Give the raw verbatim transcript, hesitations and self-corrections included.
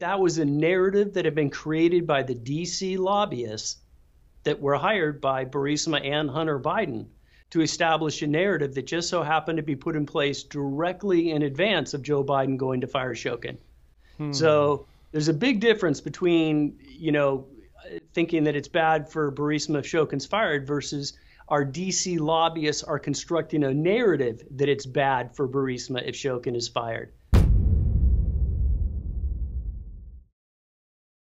That was a narrative that had been created by the D C lobbyists that were hired by Burisma and Hunter Biden to establish a narrative that just so happened to be put in place directly in advance of Joe Biden going to fire Shokin. Hmm. So there's a big difference between, you know, thinking that it's bad for Burisma if Shokin's fired versus our D C lobbyists are constructing a narrative that it's bad for Burisma if Shokin is fired.